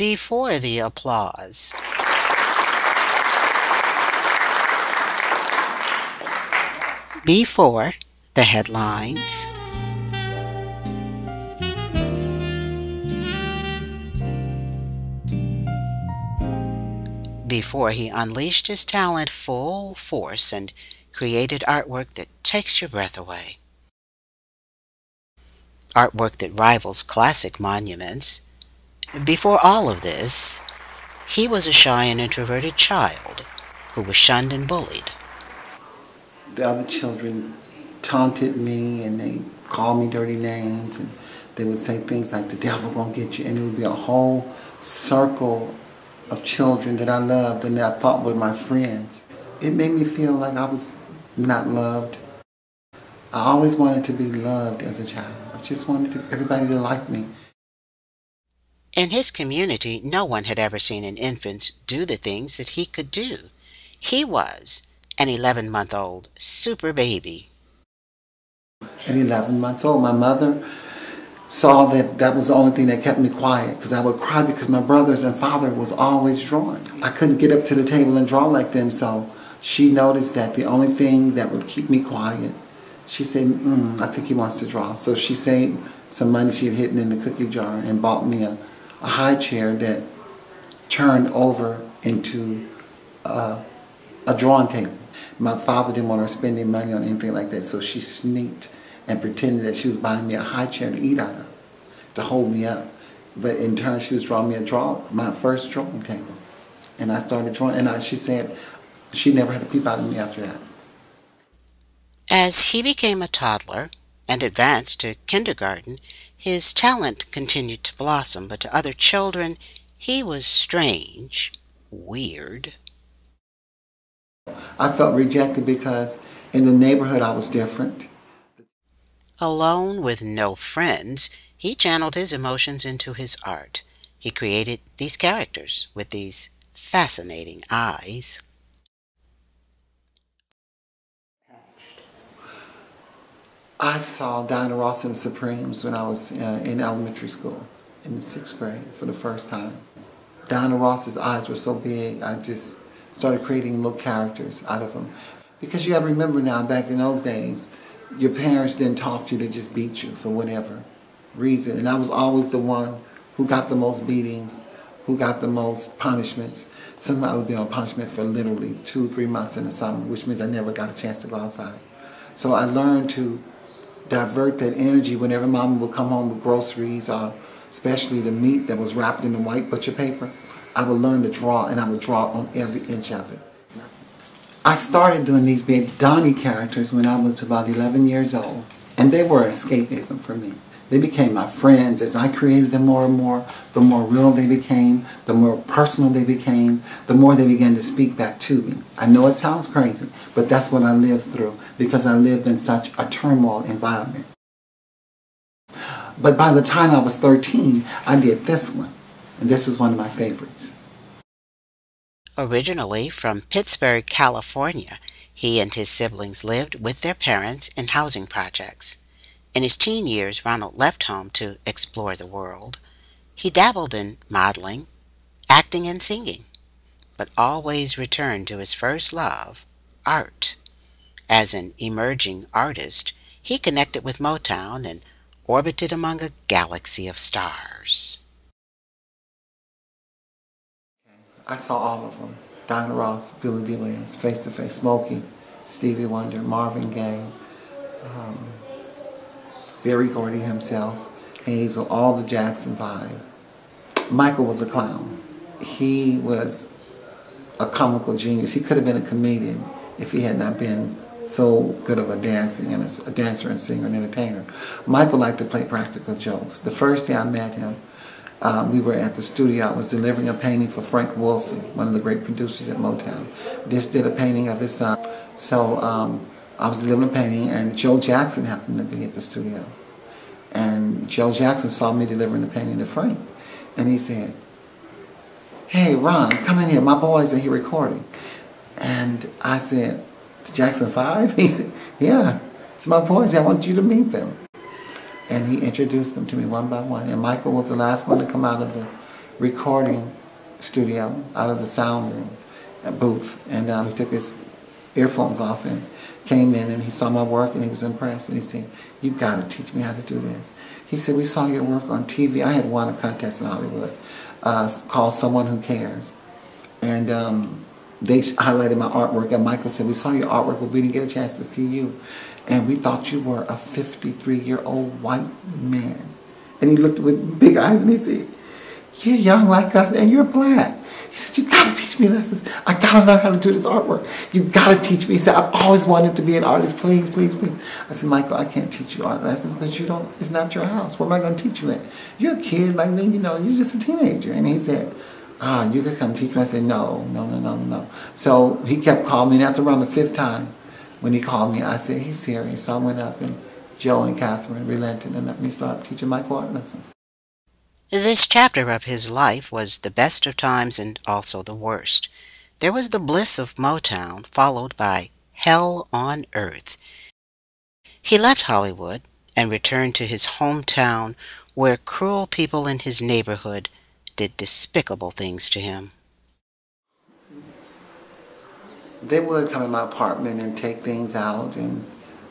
before the applause. Before the headlines. Before he unleashed his talent full force and created artwork that takes your breath away. Artwork that rivals classic monuments. Before all of this, he was a shy and introverted child who was shunned and bullied. The other children taunted me and they called me dirty names and they would say things like, the devil gonna get you, and it would be a whole circle of children that I loved and that I thought were my friends. It made me feel like I was not loved. I always wanted to be loved as a child. I just wanted everybody to like me. In his community, no one had ever seen an infant do the things that he could do. He was an 11-month-old super baby. At 11 months old, my mother saw that that was the only thing that kept me quiet, because I would cry because my brothers and father was always drawing. I couldn't get up to the table and draw like them, so she noticed that the only thing that would keep me quiet, she said, I think he wants to draw. So she saved some money she had hidden in the cookie jar and bought me a high chair that turned over into a drawing table. My father didn't want her spending money on anything like that, so she sneaked and pretended that she was buying me a high chair to eat out of, to hold me up. But in turn, she was drawing me my first drawing table. And I started drawing, and she said she never had a peep out of me after that. As he became a toddler and advanced to kindergarten, his talent continued to blossom, but to other children, he was strange, weird. I felt rejected because in the neighborhood I was different. Alone with no friends, he channeled his emotions into his art. He created these characters with these fascinating eyes. I saw Diana Ross and the Supremes when I was in elementary school, in the 6th grade, for the first time. Diana Ross's eyes were so big, I just started creating little characters out of them. Because you have to remember now, back in those days, your parents didn't talk to you, they just beat you for whatever reason. And I was always the one who got the most beatings, who got the most punishments. Sometimes I would be on punishment for literally 2 or 3 months in the summer, which means I never got a chance to go outside. So I learned to divert that energy whenever Mama would come home with groceries, or especially the meat that was wrapped in the white butcher paper. I would learn to draw, and I would draw on every inch of it. I started doing these big Donnie characters when I was about 11 years old, and they were escapism for me. They became my friends. As I created them more and more, the more real they became, the more personal they became, the more they began to speak back to me. I know it sounds crazy, but that's what I lived through, because I lived in such a turmoil environment. But by the time I was 13, I did this one, and this is one of my favorites. Originally from Pittsburgh, California, he and his siblings lived with their parents in housing projects. In his teen years, Ronald left home to explore the world. He dabbled in modeling, acting, and singing, but always returned to his first love, art. As an emerging artist, he connected with Motown and orbited among a galaxy of stars. I saw all of them. Diana Ross, Billy Dee Williams, Face to Face, Smokey, Stevie Wonder, Marvin Gaye, Barry Gordy himself, Hazel, all the Jackson 5. Michael was a clown. He was a comical genius. He could have been a comedian if he had not been so good of a dancer and singer and entertainer. Michael liked to play practical jokes. The first day I met him, we were at the studio. I was delivering a painting for Frank Wilson, one of the great producers at Motown. This did a painting of his son. So I was delivering a painting, and Joe Jackson happened to be at the studio. And Joe Jackson saw me delivering the painting to Frank, and he said, "Hey, Ron, come in here. My boys are here recording." And I said, "The Jackson 5? He said, "Yeah, it's my boys. I want you to meet them." And he introduced them to me one by one. And Michael was the last one to come out of the recording studio out of the sound room, a booth, and he took his earphones off and came in and he saw my work and he was impressed and he said, "You gotta teach me how to do this." He said, "We saw your work on TV." I had won a contest in Hollywood called Someone Who Cares. And they highlighted my artwork and Michael said, "We saw your artwork, but we didn't get a chance to see you. And we thought you were a 53-year-old white man." And he looked with big eyes and he said, "You're young like us and you're black." He said, "You gotta teach me lessons. I gotta learn how to do this artwork. You gotta teach me." He said, "I've always wanted to be an artist. Please, please, please." I said, "Michael, I can't teach you art lessons because you don't. It's not your house. Where am I gonna teach you at? You're a kid like me. You know, you're just a teenager." And he said, "Ah, you could come teach me." I said, "No, no, no, no, no." So he kept calling me. And after around the fifth time, when he called me, I said, "He's serious." So I went up, and Joe and Catherine relented and let me start teaching Michael art lessons. This chapter of his life was the best of times and also the worst. There was the bliss of Motown, followed by hell on earth. He left Hollywood and returned to his hometown, where cruel people in his neighborhood did despicable things to him. They would come in my apartment and take things out and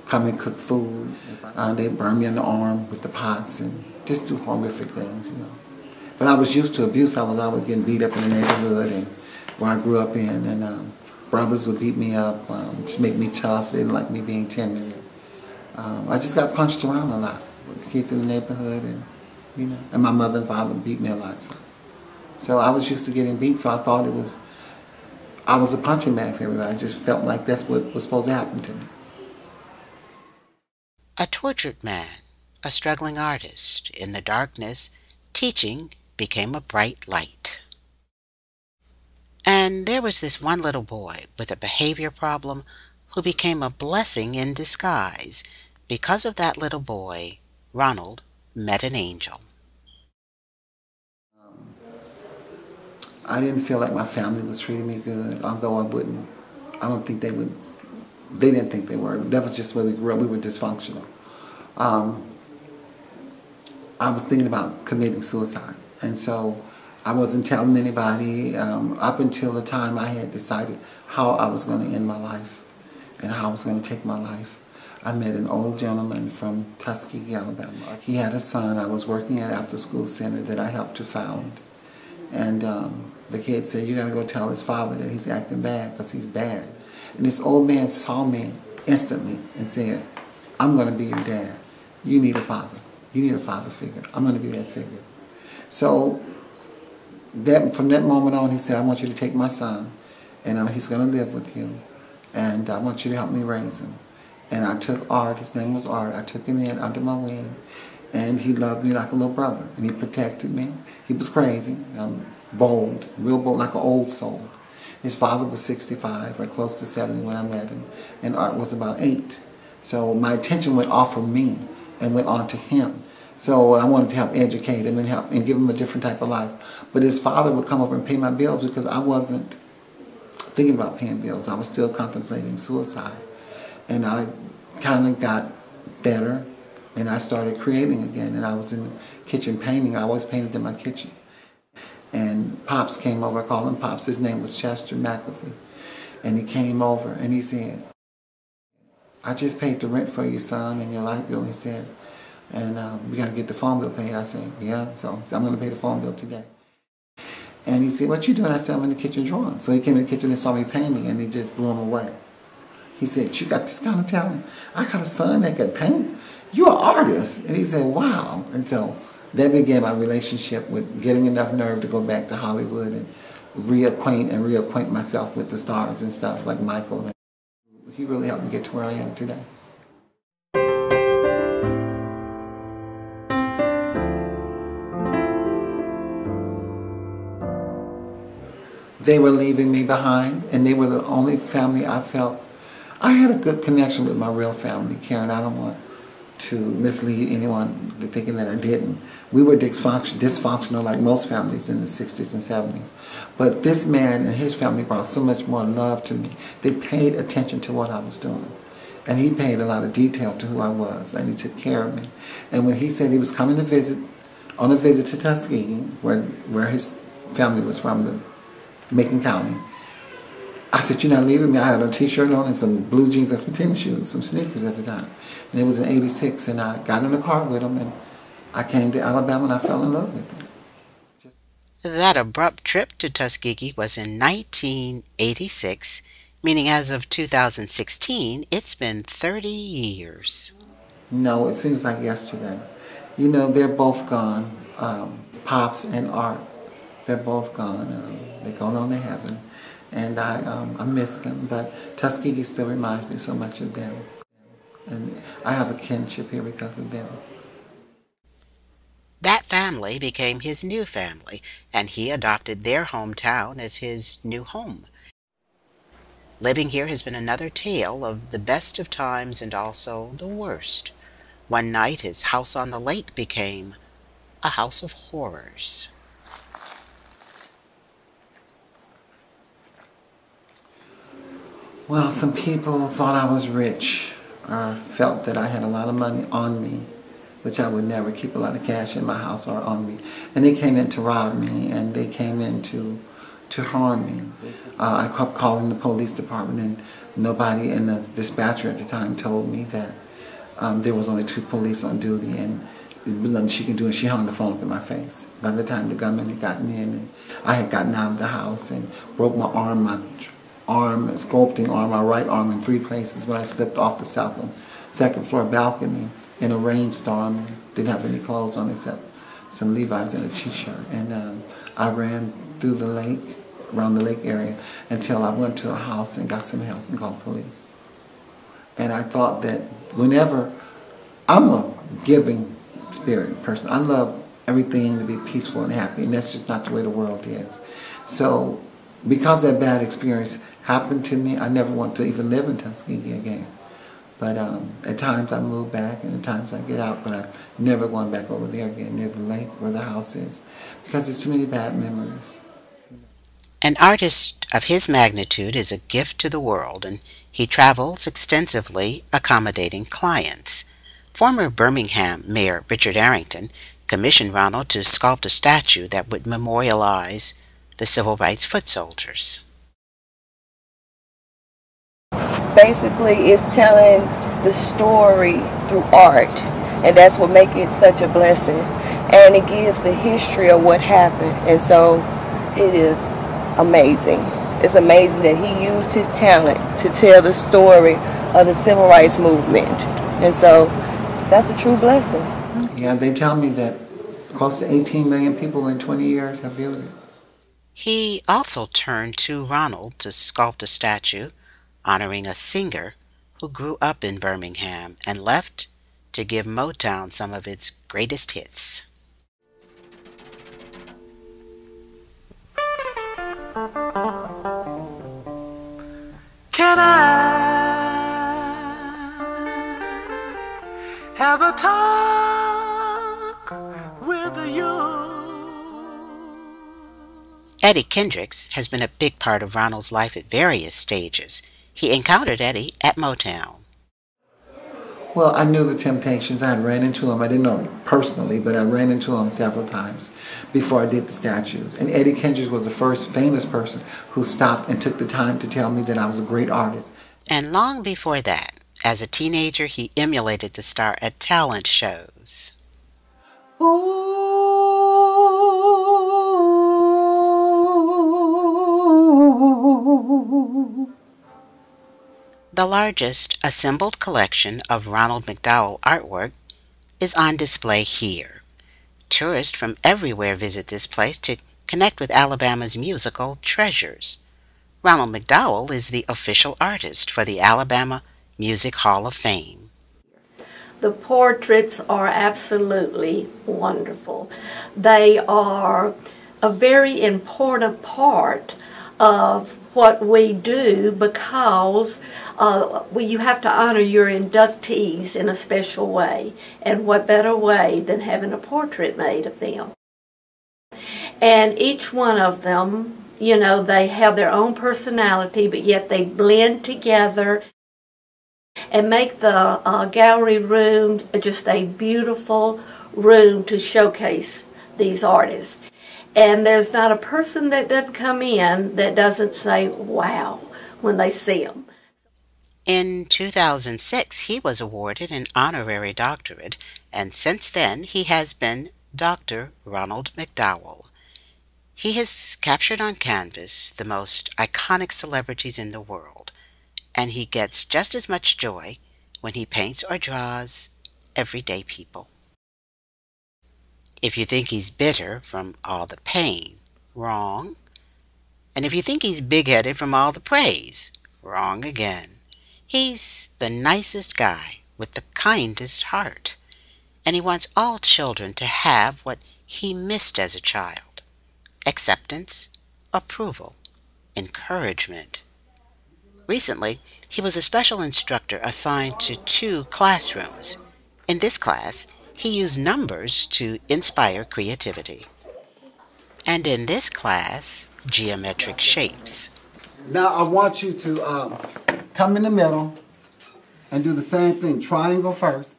come and cook food. They'd burn me in the arm with the pots and just do horrific things, you know. But I was used to abuse. I was always getting beat up in the neighborhood and where I grew up in. And brothers would beat me up, just make me tough. They didn't like me being timid. I just got punched around a lot with the kids in the neighborhood, and you know. And my mother and father beat me a lot. So I was used to getting beat. So I thought it was, I was a punching bag for everybody. I just felt like that's what was supposed to happen to me. A tortured man. A struggling artist, in the darkness, teaching became a bright light. And there was this one little boy with a behavior problem who became a blessing in disguise. Because of that little boy, Ronald met an angel. I didn't feel like my family was treating me good, although I wouldn't. I don't think they would. They didn't think they were. That was just the way we grew up. We were dysfunctional. I was thinking about committing suicide, and so I wasn't telling anybody up until the time I had decided how I was going to end my life and how I was going to take my life. I met an old gentleman from Tuskegee, Alabama. He had a son I was working at after-school center that I helped to found, and the kid said, "You got to go tell his father that he's acting bad because he's bad." And this old man saw me instantly and said, "I'm going to be your dad. You need a father. You need a father figure. I'm going to be that figure." So that, from that moment on, he said, "I want you to take my son, and he's going to live with you, and I want you to help me raise him." And I took Art, his name was Art, I took him in under my wing, and he loved me like a little brother, and he protected me. He was crazy, bold, real bold, like an old soul. His father was 65 or close to 70 when I met him, and Art was about 8. So my attention went off of me and went on to him. So I wanted to help educate him and help and give him a different type of life. But his father would come over and pay my bills because I wasn't thinking about paying bills. I was still contemplating suicide. And I kind of got better and I started creating again. And I was in the kitchen painting. I always painted in my kitchen. And Pops came over. I called him Pops. His name was Chester McAfee. And he came over and he said, "I just paid the rent for you, son, and your light bill," he said, "and we got to get the phone bill paid." I said, "Yeah, so I'm going to pay the phone bill today." And he said, "What you doing?" I said, "I'm in the kitchen drawing." So he came in the kitchen and saw me painting, and he just blew him away. He said, "You got this kind of talent? I got a son that can paint? You're an artist." And he said, "Wow." And so that began my relationship with getting enough nerve to go back to Hollywood and reacquaint myself with the stars and stuff like Michael. He really helped me get to where I am today. They were leaving me behind, and they were the only family I felt. I had a good connection with my real family, Karen. I don't want to mislead anyone thinking that I didn't. We were dysfunctional like most families in the 60s and 70s. But this man and his family brought so much more love to me. They paid attention to what I was doing. And he paid a lot of detail to who I was, and he took care of me. And when he said he was coming to visit on a visit to Tuskegee, where his family was from, the Macon County. I said, "You're not leaving me." I had a t-shirt on and some blue jeans and some tennis shoes, some sneakers at the time. And it was in '86, and I got in the car with him, and I came to Alabama, and I fell in love with him. That abrupt trip to Tuskegee was in 1986, meaning as of 2016, it's been 30 years. No, it seems like yesterday. You know, they're both gone. Pops and Art, they're both gone. They're going on to heaven, and I miss them, but Tuskegee still reminds me so much of them. And I have a kinship here because of them. That family became his new family, and he adopted their hometown as his new home. Living here has been another tale of the best of times and also the worst. One night, his house on the lake became a house of horrors. Well, some people thought I was rich or felt that I had a lot of money on me, which I would never keep a lot of cash in my house or on me. And they came in to rob me, and they came in to harm me. I kept calling the police department, and nobody in the dispatcher at the time told me that there was only 2 police on duty, and it was nothing she could do, and she hung the phone up in my face. By the time the gunman had gotten in, and I had gotten out of the house and broke my sculpting arm, my right arm in 3 places when I slipped off the second floor balcony in a rainstorm. Didn't have any clothes on except some Levi's and a t-shirt. And I ran through the lake, around the lake area, until I went to a house and got some help and called police. And I thought that whenever, I'm a giving spirit person. I love everything to be peaceful and happy, and that's just not the way the world is. So because that bad experience happened to me, I never want to even live in Tuskegee again. But at times I move back, and at times I get out, but I'm never going back over there again, near the lake where the house is, because there's too many bad memories. An artist of his magnitude is a gift to the world, and he travels extensively accommodating clients. Former Birmingham Mayor Richard Arrington commissioned Ronald to sculpt a statue that would memorialize the civil rights foot soldiers. Basically, it's telling the story through art, and that's what makes it such a blessing. And it gives the history of what happened, and so it is amazing. It's amazing that he used his talent to tell the story of the civil rights movement, and so that's a true blessing. Yeah, they tell me that close to 18 million people in 20 years have viewed it. He also turned to Ronald to sculpt a statue honoring a singer who grew up in Birmingham and left to give Motown some of its greatest hits. Can I have a talk with you? Eddie Kendricks has been a big part of Ronald's life at various stages. He encountered Eddie at Motown. Well, I knew the Temptations. I had ran into him. I didn't know him personally, but I ran into him several times before I did the statues. And Eddie Kendricks was the first famous person who stopped and took the time to tell me that I was a great artist. And long before that, as a teenager, he emulated the star at talent shows. Ooh. The largest assembled collection of Ronald McDowell artwork is on display here. Tourists from everywhere visit this place to connect with Alabama's musical treasures. Ronald McDowell is the official artist for the Alabama Music Hall of Fame. The portraits are absolutely wonderful. They are a very important part of what we do, because you have to honor your inductees in a special way, and what better way than having a portrait made of them. And each one of them, you know, they have their own personality, but yet they blend together and make the gallery room just a beautiful room to showcase these artists. And there's not a person that doesn't come in that doesn't say, wow, when they see him. In 2006, he was awarded an honorary doctorate, and since then he has been Dr. Ronald McDowell. He has captured on canvas the most iconic celebrities in the world, and he gets just as much joy when he paints or draws everyday people. If you think he's bitter from all the pain, wrong. And if you think he's big-headed from all the praise, wrong again. He's the nicest guy with the kindest heart, and he wants all children to have what he missed as a child. Acceptance, approval, encouragement. Recently, he was a special instructor assigned to 2 classrooms. In this class, he used numbers to inspire creativity. And in this class, geometric shapes. Now I want you to come in the middle and do the same thing. Triangle first.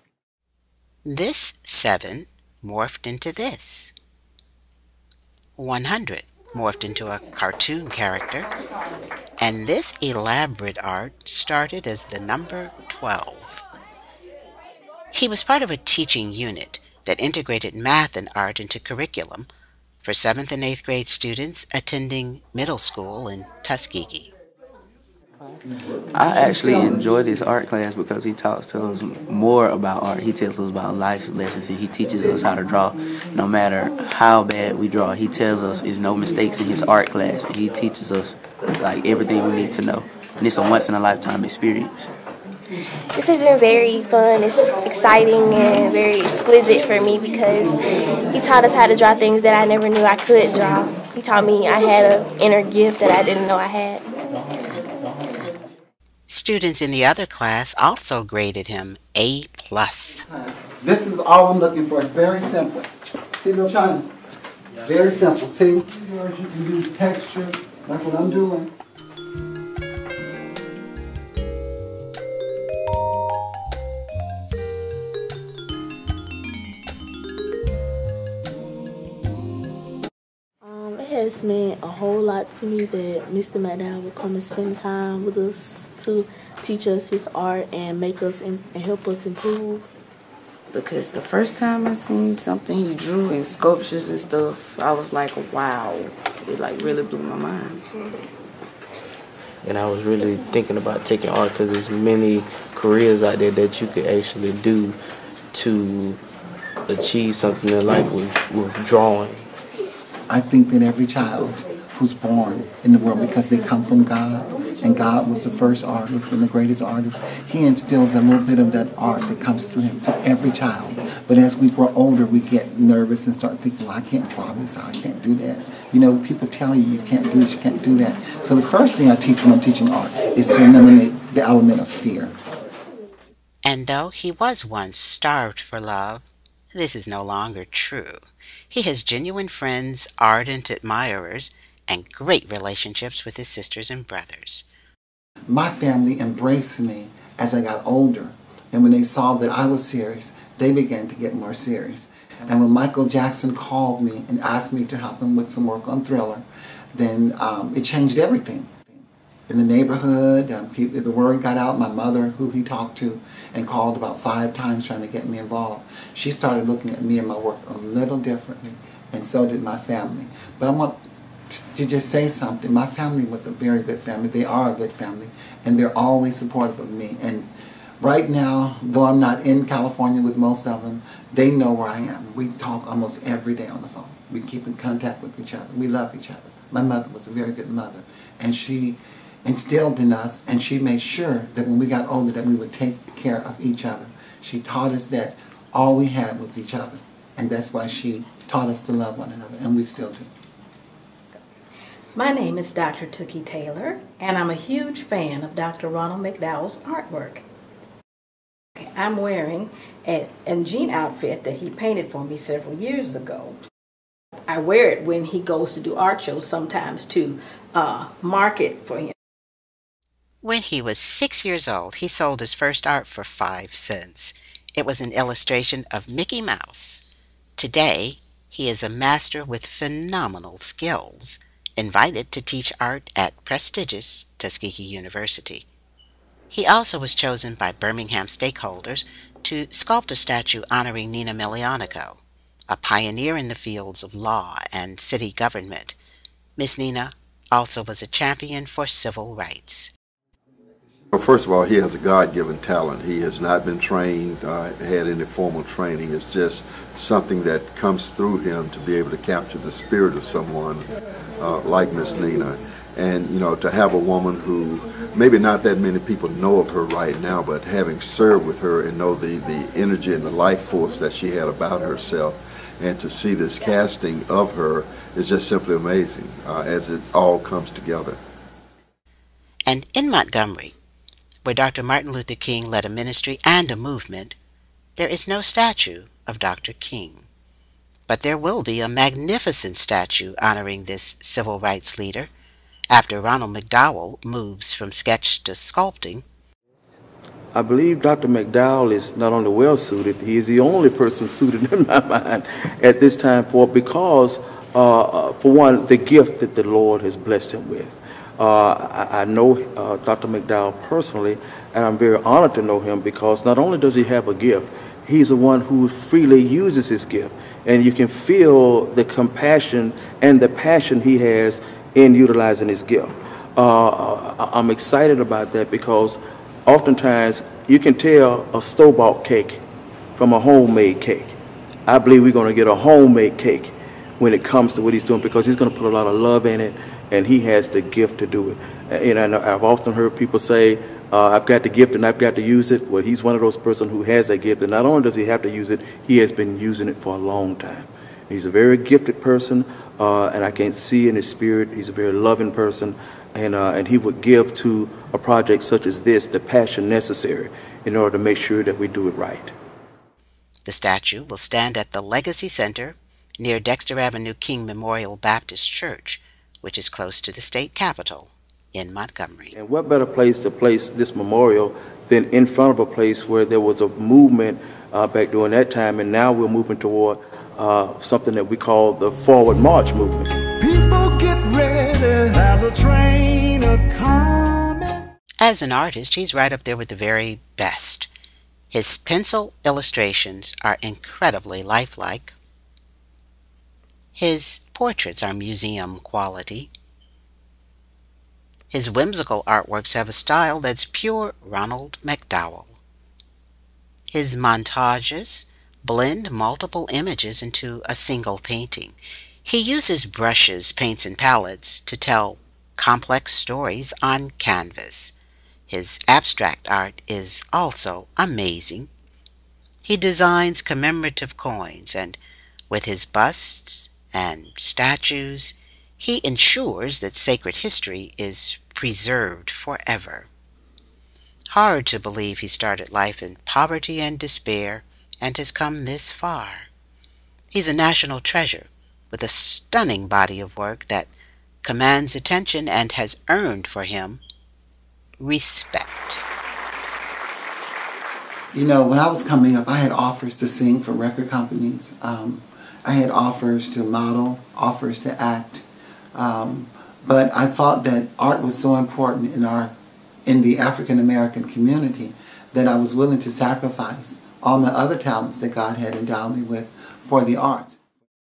This 7 morphed into this. 100 morphed into a cartoon character, and this elaborate art started as the number 12. He was part of a teaching unit that integrated math and art into curriculum for 7th and 8th grade students attending middle school in Tuskegee. I actually enjoyed this art class because he talks to us more about art. He tells us about life lessons. He teaches us how to draw. No matter how bad we draw, he tells us there's no mistakes in his art class. He teaches us like everything we need to know. And it's a once-in-a-lifetime experience. This has been very fun. It's exciting and very exquisite for me because he taught us how to draw things that I never knew I could draw. He taught me I had an inner gift that I didn't know I had. Students in the other class also graded him A+. This is all I'm looking for. It's very simple. See what I'm trying to do? Very simple. See? You can do the texture like what I'm doing. It's meant a whole lot to me that Mr. McDowell would come and spend time with us to teach us his art and make us and help us improve. Because the first time I seen something he drew in sculptures and stuff, I was like, wow, it like really blew my mind. And I was really thinking about taking art because there's many careers out there that you could actually do to achieve something in life with drawing. I think that every child who's born in the world, because they come from God, and God was the first artist and the greatest artist, he instills a little bit of that art that comes through him to every child. But as we grow older, we get nervous and start thinking, well, I can't draw this, I can't do that. You know, people tell you, you can't do this, you can't do that. So the first thing I teach when I'm teaching art is to eliminate the element of fear. And though he was once starved for love, this is no longer true. He has genuine friends, ardent admirers, and great relationships with his sisters and brothers. My family embraced me as I got older, and when they saw that I was serious, they began to get more serious. And when Michael Jackson called me and asked me to help him with some work on Thriller, then it changed everything. In the neighborhood, the word got out. My mother, who he talked to and called about 5 times trying to get me involved, she started looking at me and my work a little differently, and so did my family. But I want to just say something. My family was a very good family. They are a good family, and they're always supportive of me. And right now, though I'm not in California with most of them, they know where I am. We talk almost every day on the phone. We keep in contact with each other. We love each other. My mother was a very good mother, and she instilled in us, and she made sure that when we got older that we would take care of each other. She taught us that all we had was each other, and that's why she taught us to love one another, and we still do. My name is Dr. Tookie Taylor, and I'm a huge fan of Dr. Ronald McDowell's artwork. I'm wearing a jean outfit that he painted for me several years ago. I wear it when he goes to do art shows sometimes to market for him. When he was 6 years old, he sold his first art for 5 cents. It was an illustration of Mickey Mouse. Today, He is a master with phenomenal skills, invited to teach art at prestigious Tuskegee University. He also was chosen by Birmingham stakeholders to sculpt a statue honoring Nina Melianico, a pioneer in the fields of law and city government. Miss Nina also was a champion for civil rights. Well, first of all, he has a God-given talent. He has not been trained, had any formal training. It's just something that comes through him to be able to capture the spirit of someone like Miss Nina. And, you know, to have a woman who maybe not that many people know of her right now, but having served with her and know the energy and the life force that she had about herself, and to see this casting of her is just simply amazing as it all comes together. And in Montgomery, where Dr. Martin Luther King led a ministry and a movement, there is no statue of Dr. King. But there will be a magnificent statue honoring this civil rights leader after Ronald McDowell moves from sketch to sculpting. I believe Dr. McDowell is not only well-suited, he is the only person suited in my mind at this time because, for one, the gift that the Lord has blessed him with. I know Dr. McDowell personally, and I'm very honored to know him because not only does he have a gift, he's the one who freely uses his gift. And you can feel the compassion and the passion he has in utilizing his gift. I'm excited about that because oftentimes you can tell a store-bought cake from a homemade cake. I believe we're going to get a homemade cake when it comes to what he's doing because he's going to put a lot of love in it. And he has the gift to do it. You know, I've often heard people say, I've got the gift and I've got to use it. Well, he's one of those persons who has that gift, and not only does he have to use it, he has been using it for a long time. He's a very gifted person, and I can see in his spirit, he's a very loving person, and he would give to a project such as this the passion necessary in order to make sure that we do it right. The statue will stand at the Legacy Center near Dexter Avenue King Memorial Baptist Church, which is close to the state capitol in Montgomery. And what better place to place this memorial than in front of a place where there was a movement back during that time, and now we're moving toward something that we call the Forward March movement. People get ready, there's a train a-coming. As an artist, he's right up there with the very best. His pencil illustrations are incredibly lifelike. His portraits are museum quality. His whimsical artworks have a style that's pure Ronald McDowell. His montages blend multiple images into a single painting. He uses brushes, paints, and palettes to tell complex stories on canvas. His abstract art is also amazing. He designs commemorative coins, and with his busts and statues, he ensures that sacred history is preserved forever. Hard to believe he started life in poverty and despair and has come this far. He's a national treasure with a stunning body of work that commands attention and has earned for him respect. You know, when I was coming up, I had offers to sing from record companies. I had offers to model, offers to act, but I thought that art was so important in the African-American community that I was willing to sacrifice all my other talents that God had endowed me with for the arts,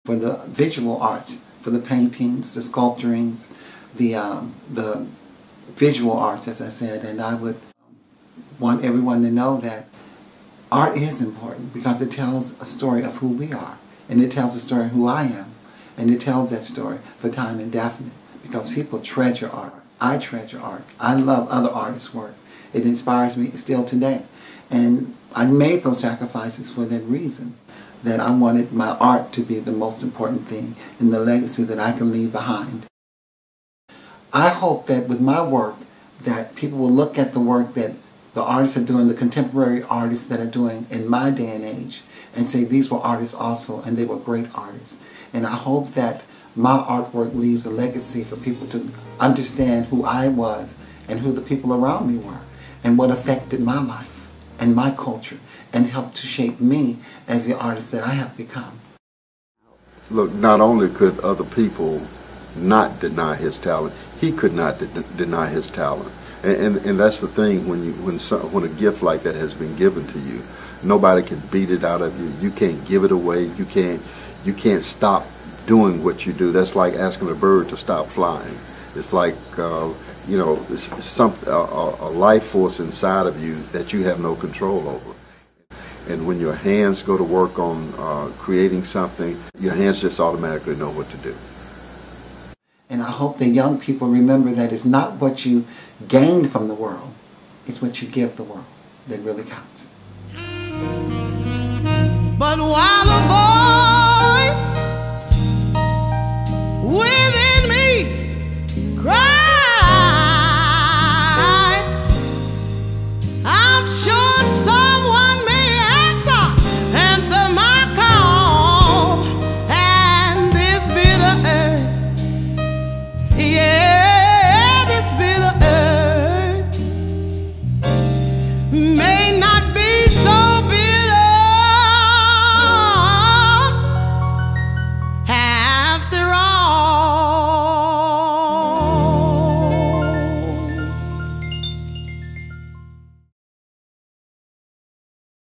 for the visual arts, for the paintings, the sculpturings, the visual arts, as I said. And I would want everyone to know that art is important because it tells a story of who we are. And it tells the story of who I am. And it tells that story for time indefinite. Because people treasure art. I treasure art. I love other artists' work. It inspires me still today. And I made those sacrifices for that reason. That I wanted my art to be the most important thing and the legacy that I can leave behind. I hope that with my work that people will look at the work that the artists are doing, the contemporary artists that are doing in my day and age, and say these were artists also, and they were great artists. And I hope that my artwork leaves a legacy for people to understand who I was and who the people around me were and what affected my life and my culture and helped to shape me as the artist that I have become. Look, not only could other people not deny his talent, he could not deny his talent. And that's the thing, when a gift like that has been given to you, nobody can beat it out of you. You can't give it away. You can't stop doing what you do. That's like asking a bird to stop flying. It's like you know, a life force inside of you that you have no control over. And when your hands go to work on creating something, your hands just automatically know what to do. And I hope the young people remember that it's not what you gain from the world, it's what you give the world that really counts. But while the boy